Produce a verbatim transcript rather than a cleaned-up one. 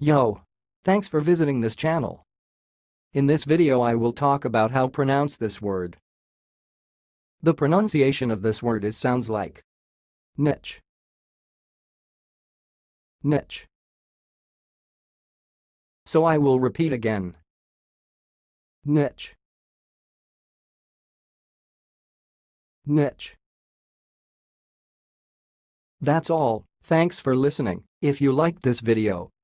Yo! Thanks for visiting this channel. In this video I will talk about how pronounce this word. The pronunciation of this word is sounds like nitch, nitch. So I will repeat again. Nitch, nitch. That's all. Thanks for listening. If you liked this video,